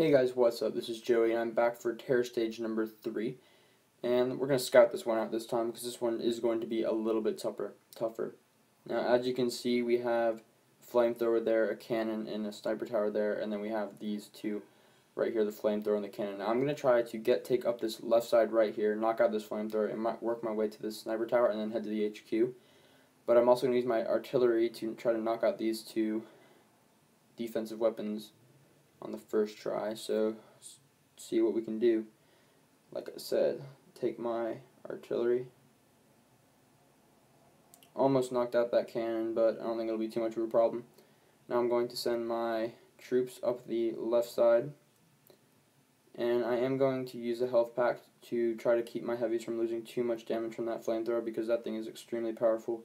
Hey guys, what's up? This is Joey and I'm back for Terror Stage number 3, and we're going to scout this one out this time because this one is going to be a little bit tougher. Now, as you can see, we have a flamethrower there, a cannon, and a sniper tower there, and then we have these two right here, the flamethrower and the cannon. Now, I'm going to try to take up this left side right here, knock out this flamethrower, and work my way to this sniper tower and then head to the HQ. But I'm also going to use my artillery to try to knock out these two defensive weapons on the first try, so see what we can do. Like I said, take my artillery. Almost knocked out that cannon, but I don't think it'll be too much of a problem. Now I'm going to send my troops up the left side, and I am going to use a health pack to try to keep my heavies from losing too much damage from that flamethrower, because that thing is extremely powerful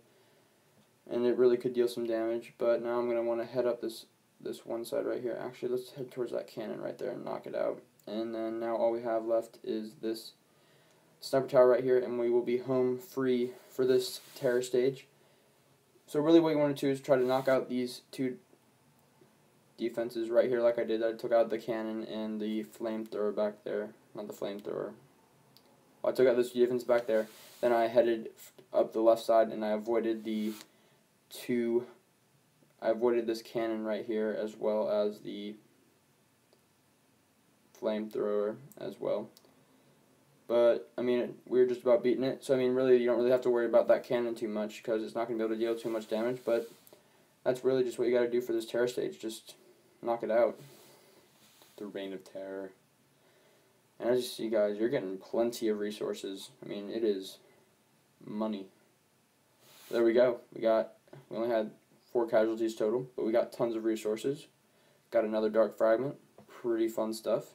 and it really could deal some damage. But now I'm going to want to head up this one side right here. Actually, let's head towards that cannon right there and knock it out. And then now all we have left is this sniper tower right here, and we will be home free for this terror stage. So really what you want to do is try to knock out these two defenses right here like I did. I took out the cannon and the flamethrower back there. Not the flamethrower. Well, I took out this defense back there. Then I headed up the left side and I avoided this cannon right here, as well as the flamethrower as well. But I mean, we were just about beating it, so I mean, really you don't really have to worry about that cannon too much because it's not going to be able to deal too much damage. But that's really just what you got to do for this terror stage, just knock it out. The Reign of Terror. And as you see guys, you're getting plenty of resources. I mean, it is money. There we go. We only had 4 casualties total, but we got tons of resources. Got another dark fragment. Pretty fun stuff.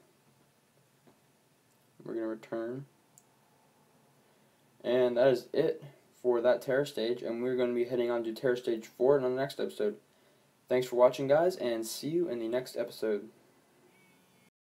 We're going to return. And that is it for that terror stage, and we're going to be heading on to terror stage 4 in the next episode. Thanks for watching guys, and see you in the next episode.